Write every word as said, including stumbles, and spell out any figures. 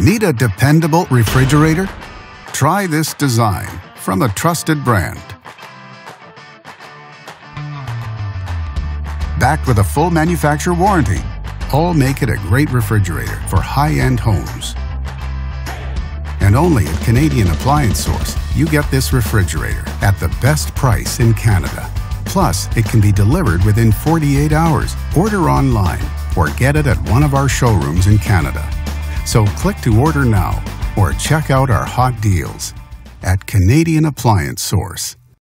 Need a dependable refrigerator? Try this design from a trusted brand. Backed with a full manufacturer warranty, all make it a great refrigerator for high-end homes. And only at Canadian Appliance Source, you get this refrigerator at the best price in Canada. Plus, it can be delivered within forty-eight hours. Order online or get it at one of our showrooms in Canada. So click to order now or check out our hot deals at Canadian Appliance Source.